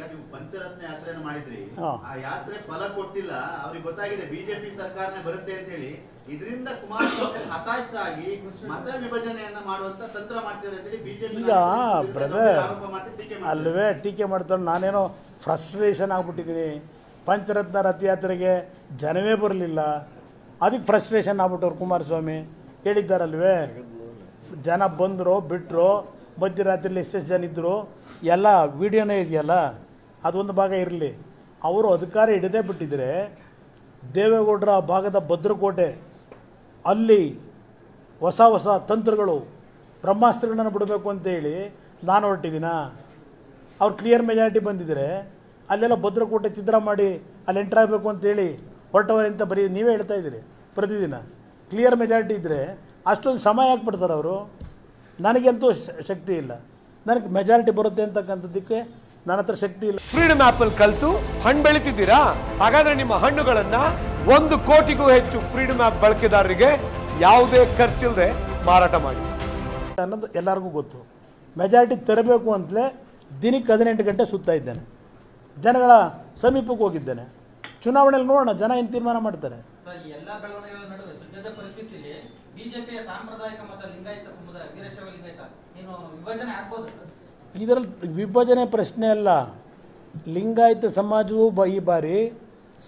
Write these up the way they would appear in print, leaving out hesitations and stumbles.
पंचरत्न यात्रे फल कोट्टिल्ल गोत्तागिदे बीजेपी सरकार बरुत्ते अंत कुमारस्वामी हताशरागि मत विभजनेयन्न तंत्र माड्तिद्दारे अल्वे टीके माड्तारे नानेनो फ्रस्ट्रेशन आगिबिट्टिदीनि पंचरत्न रथ यात्रेगे जनवे बरलिल्ल अदक्के फ्रस्ट्रेशन आगिबिट्टु कुमारस्वामी हेळिद्दारल्वे जन बंदरो बिट्टरो मध्यरात्रियल्ली एष्टेष्टु जन इद्दरो ಎಲ್ಲ ವಿಡಿಯೋನೇ ಇದೆಯಲ್ಲ ಅದೊಂದು ಭಾಗ ಇರಲಿ ಅವರು ಅಧಿಕಾರ ಹಿಡಿದೇ ಬಿಟ್ಟಿದ್ರೆ ದೇವೇಗೌಡರ ಭಾಗದ ಭದ್ರಕೋಟೆ ಅಲ್ಲಿ ಹೊಸ ತಂತ್ರಗಳು ಬ್ರಹ್ಮಾಸ್ತ್ರಗಳನ್ನು ಬಿಡಬೇಕು ಅಂತ ಹೇಳಿ ನಾನು ಹೊರಟಿದಿನ ಅವರು ಕ್ಲಿಯರ್ ಮೆಜಾರಿಟಿ ಬಂದಿದ್ರೆ ಅಲ್ಲೆಲ್ಲ ಭದ್ರಕೋಟೆ ಚಿತ್ರ ಮಾಡಿ ಅಲ್ಲಿ ಎಂಟರ್ ಆಗಬೇಕು ಅಂತ ಹೇಳಿ ಹೊರಟವರ ಅಂತ ಬರೀ ನೀವೇ ಹೇಳ್ತಾ ಇದ್ದೀರಿ ಪ್ರತಿದಿನ ಕ್ಲಿಯರ್ ಮೆಜಾರಿಟಿ ಇದ್ದರೆ ಅಷ್ಟೊಂದು ಸಮಯ ಹಾಕ್ಬಿಡ್ತಾರೆ ಅವರು ನನಗಂತೂ ಶಕ್ತಿ ಇಲ್ಲ ನನಗೆ ಮೆಜಾರಿಟಿ ಬರುತ್ತೆ ಅಂತಕ್ಕಂತದಕ್ಕೆ ನನ್ನ ಹತ್ರ ಶಕ್ತಿ ಇಲ್ಲ ಫ್ರೀಡಮ್ ಆಪ್ ಅಲ್ಲಿ ಕಲ್ತು ಹಣ್ಣು ಬೆಳಿತಿದ್ದೀರಾ ಹಾಗಾದ್ರೆ ನಿಮ್ಮ ಹಣ್ಣುಗಳನ್ನ 1 ಕೋಟಿಗೂ ಹೆಚ್ಚು ಫ್ರೀಡಮ್ ಆಪ್ ಬಳಕೆದಾರರಿಗೆ ಯಾವುದೇ ಖರ್ಚಿಲ್ಲದೆ ಮಾರಾಟ ಮಾಡಿ ಅನ್ನೋದು ಎಲ್ಲರಿಗೂ ಗೊತ್ತು ಮೆಜಾರಿಟಿ ತರಬೇಕು ಅಂತಲೇ ದಿನಕ್ಕೆ 18 ಗಂಟೆ ಸುತ್ತಾ ಇದ್ದಾನೆ ಜನಗಳ ಸಮೀಪಕ್ಕೆ ಹೋಗಿದ್ದಾನೆ ಚುನಾವಣೆಯಲ್ಲಿ ನೋಡೋಣ ಜನ ಏನು ನಿರ್ಣಯ ಮಾಡ್ತಾರೆ ಸರ್ ಎಲ್ಲ ಬೆಳವಣಿಗೆಗಳ ನಡುವೆ ಸದ್ಯದ ಪರಿಸ್ಥಿತಿಯಲ್ಲಿ ಬಿಜೆಪಿಯ ಸಾಂಪ್ರದಾಯಿಕ ಮತ ಲಿಂಗಾಯತ ಸಮುದಾಯ ವೀರಶೈವ ಲಿಂಗಾಯತ विभजने प्रश्ने अल्ल लिंगायत समाजवू ई बारी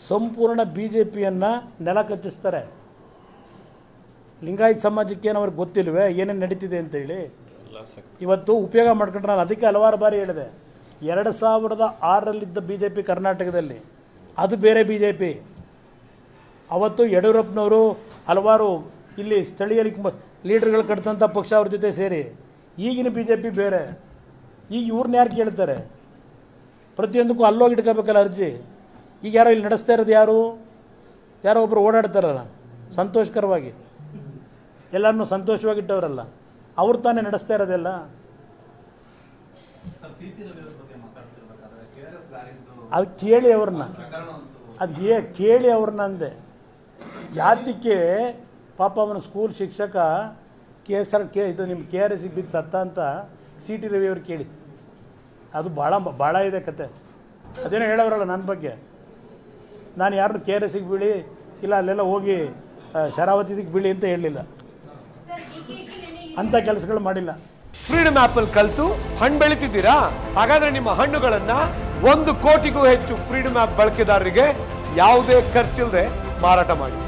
संपूर्ण बीजेपीयन्न नेलकच्चिस्तारे लिंगायत समाजक्के अवरिगे गोत्तिल्वे एनेनु नडीतिदे अंत हेळि इवत्तु उपयोग माड्कोंड्रे नानु अदक्के हलवारु बारी हेळिदे 2006 रल्लि इद्द बीजेपी कर्नाटकदल्लि अदु बेरे बीजेपी अवत्तु यडियूरप्पनवरु हलवारु इल्लि स्थळीय ಲೀಡರ್ಗಳು ಕಟ್ಟಿದಂತ ಪಕ್ಷ ಅವರ ಜೊತೆ ಸೇರಿ ಈಗಿನ ಬಿಜೆಪಿ ಬೇರೆ ಈಗ ಇವ್ರನ್ನ ಯಾರು ಕೇಳ್ತಾರೆ ಪ್ರತಿಯೊಂದಕ್ಕೂ ಅಲ್ಲೋಗಿ ಇಟ್ಕೋಬೇಕಲ್ಲ ಅರ್ಜಿ ಈಗ ಯಾರೋ ಇಲ್ಲಿ ನಡೆಸ್ತಾ ಇರೋದು ಯಾರೋ ಒಬ್ಬರು ಓಡಾಡ್ತಾರಲ್ಲ ಸಂತೋಷಕರವಾಗಿ ಎಲ್ಲರನ್ನೂ ಸಂತೋಷವಾಗಿ ಇಟ್ಟವರಲ್ಲ ಅವರು ತಾನೇ ನಡೆಸ್ತಾ ಇರೋದಲ್ಲ ಅದು ಕೇಳಿ ಅವ್ರನ್ನ ಅಂದೆ ಯಾತಿಕೆ ಪಾಪ ಅವನ ಸ್ಕೂಲ್ ಶಿಕ್ಷಕ ಕೆ ಎಸ್ ಆರ್ ಕೆ ಇದು ನಿಮ್ಮ ಕೆ ಆರ್ ಎಸ್ಗೆ ಬಿದ್ದು ಸತ್ತ ಅಂತ ಸಿ ಟಿ ರವಿಯವ್ರು ಕೇಳಿ ಅದು ಭಾಳ ಇದೆ ಕತೆ ಅದೇನೋ ಹೇಳೋರಲ್ಲ ನನ್ನ ಬಗ್ಗೆ ನಾನು ಯಾರನ್ನು ಕೆ ಆರ್ ಎಸ್ಗೆ ಬೀಳಿ ಇಲ್ಲ ಅಲ್ಲೆಲ್ಲ ಹೋಗಿ ಶರಾವತಿಗೆ ಬೀಳಿ ಅಂತ ಹೇಳಲಿಲ್ಲ ಅಂಥ ಕೆಲಸಗಳು ಮಾಡಿಲ್ಲ ಫ್ರೀಡಮ್ ಆ್ಯಪಲ್ಲಿ ಕಲಿತು ಹಣ್ಣು ಬೆಳಿತಿದ್ದೀರಾ ಹಾಗಾದರೆ ನಿಮ್ಮ ಹಣ್ಣುಗಳನ್ನು 1 ಕೋಟಿಗೂ ಹೆಚ್ಚು ಫ್ರೀಡಮ್ ಆ್ಯಪ್ ಬಳಕೆದಾರರಿಗೆ ಯಾವುದೇ ಖರ್ಚಿಲ್ಲದೆ ಮಾರಾಟ ಮಾಡಿ